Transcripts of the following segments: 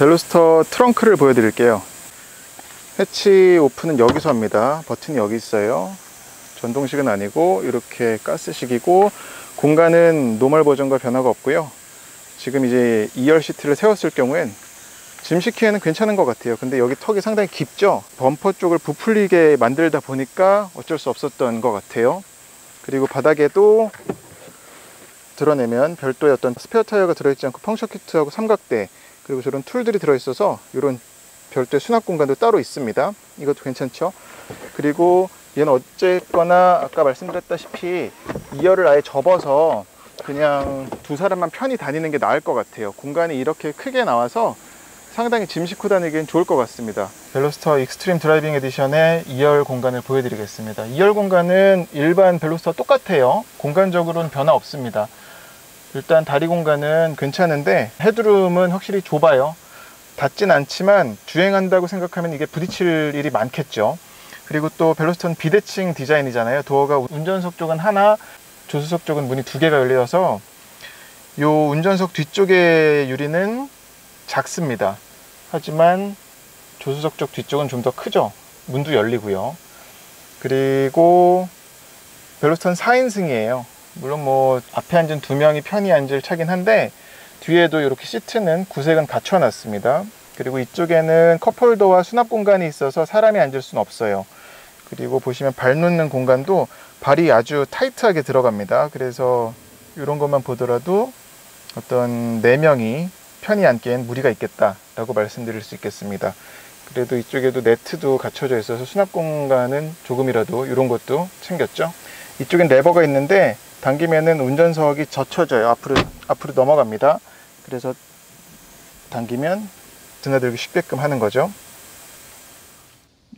벨로스터 트렁크를 보여드릴게요. 해치 오픈은 여기서 합니다. 버튼이 여기 있어요. 전동식은 아니고 이렇게 가스식이고, 공간은 노멀 버전과 변화가 없고요. 지금 이제 2열 시트를 세웠을 경우엔 짐 싣기에는 괜찮은 것 같아요. 근데 여기 턱이 상당히 깊죠. 범퍼 쪽을 부풀리게 만들다 보니까 어쩔 수 없었던 것 같아요. 그리고 바닥에도 드러내면 별도의 어떤 스페어 타이어가 들어있지 않고 펑셔 키트하고 삼각대, 그리고 저런 툴들이 들어있어서 이런 별도의 수납 공간도 따로 있습니다. 이것도 괜찮죠. 그리고 얘는 어쨌거나 아까 말씀드렸다시피 2열을 아예 접어서 그냥 두 사람만 편히 다니는 게 나을 것 같아요. 공간이 이렇게 크게 나와서 상당히 짐 싣고 다니기엔 좋을 것 같습니다. 벨로스터 익스트림 드라이빙 에디션의 2열 공간을 보여드리겠습니다. 2열 공간은 일반 벨로스터와 똑같아요. 공간적으로는 변화 없습니다. 일단 다리 공간은 괜찮은데 헤드룸은 확실히 좁아요. 닿진 않지만 주행한다고 생각하면 이게 부딪힐 일이 많겠죠. 그리고 또 벨로스터는 비대칭 디자인이잖아요. 도어가 운전석 쪽은 하나, 조수석 쪽은 문이 두 개가 열려서 요 운전석 뒤쪽의 유리는 작습니다. 하지만 조수석 쪽 뒤쪽은 좀 더 크죠. 문도 열리고요. 그리고 벨로스터는 4인승이에요. 물론 뭐 앞에 앉은 두 명이 편히 앉을 차긴 한데 뒤에도 이렇게 시트는 구색은 갖춰놨습니다. 그리고 이쪽에는 컵홀더와 수납 공간이 있어서 사람이 앉을 수는 없어요. 그리고 보시면 발 놓는 공간도 발이 아주 타이트하게 들어갑니다. 그래서 이런 것만 보더라도 어떤 4명이 편히 앉기엔 무리가 있겠다라고 말씀드릴 수 있겠습니다. 그래도 이쪽에도 네트도 갖춰져 있어서 수납 공간은 조금이라도 이런 것도 챙겼죠. 이쪽엔 레버가 있는데 당기면은 운전석이 젖혀져요. 앞으로 넘어갑니다. 그래서 당기면 드나들기 쉽게끔 하는 거죠.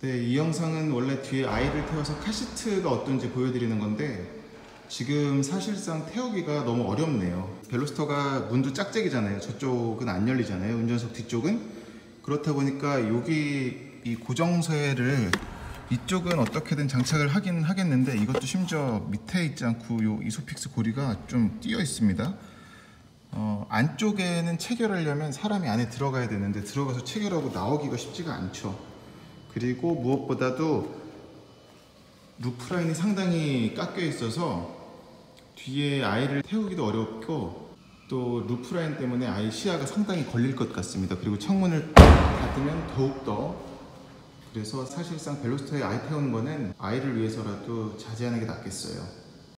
네, 이 영상은 원래 뒤에 아이를 태워서 카시트가 어떤지 보여드리는 건데 지금 사실상 태우기가 너무 어렵네요. 벨로스터가 문도 짝짝이잖아요. 저쪽은 안 열리잖아요. 운전석 뒤쪽은. 그렇다 보니까 여기 이 고정쇠를 이쪽은 어떻게든 장착을 하긴 하겠는데 이것도 심지어 밑에 있지 않고 요 이소픽스 고리가 좀 띄어 있습니다. 안쪽에는 체결하려면 사람이 안에 들어가야 되는데 들어가서 체결하고 나오기가 쉽지가 않죠. 그리고 무엇보다도 루프라인이 상당히 깎여 있어서 뒤에 아이를 태우기도 어렵고 또 루프라인 때문에 아이 시야가 상당히 걸릴 것 같습니다. 그리고 창문을 닫으면 더욱더. 그래서 사실상 벨로스터에 아이 태우는 거는 아이를 위해서라도 자제하는 게 낫겠어요.